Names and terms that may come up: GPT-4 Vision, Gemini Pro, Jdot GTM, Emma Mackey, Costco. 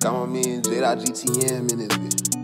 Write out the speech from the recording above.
Got my man Jdot GTM in this bitch.